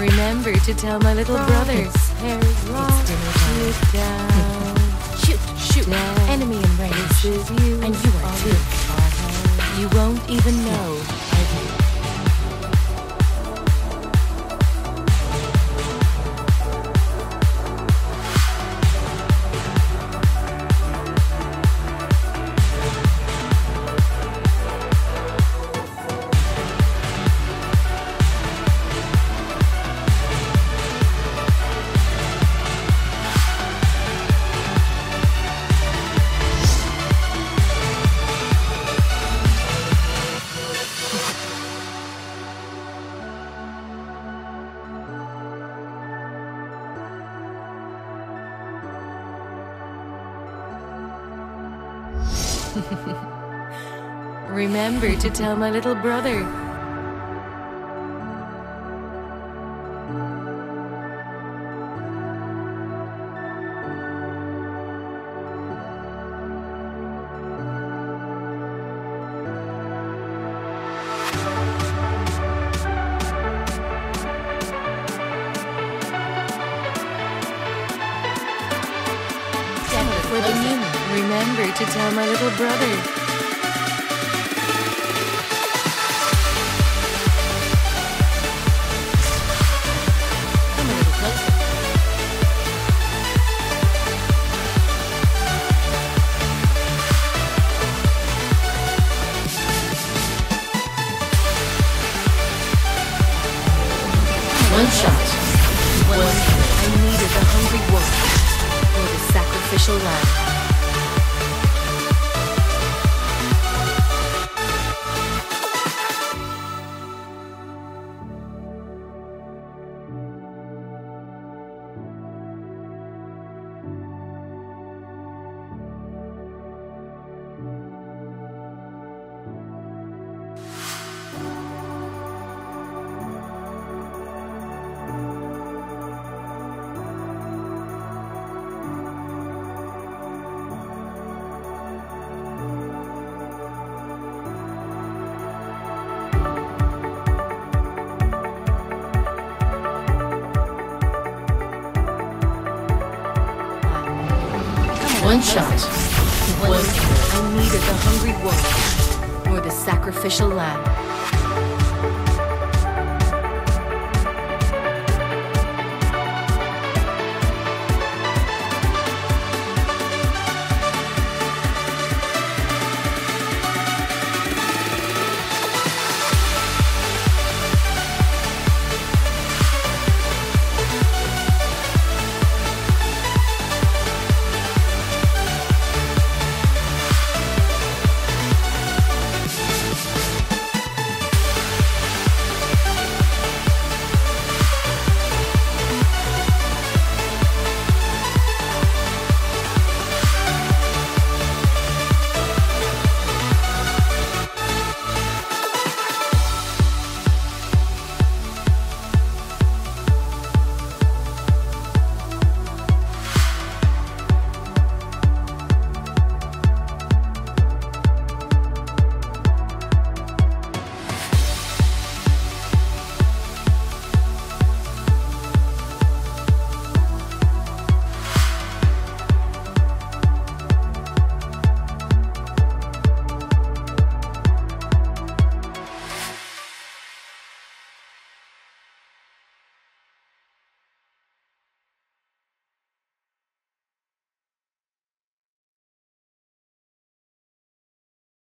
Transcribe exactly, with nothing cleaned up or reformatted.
Remember to tell my little brothers. It's dinner time. Shoot, shoot, down. Enemy in range. This is you, and you are too. You won't even know. I do. Remember to tell my little brother. Remember to tell my little brother. One shot. One well, I needed the hungry wolf for the sacrificial lamb. One shot. One. I needed the hungry wolf or the sacrificial lamb.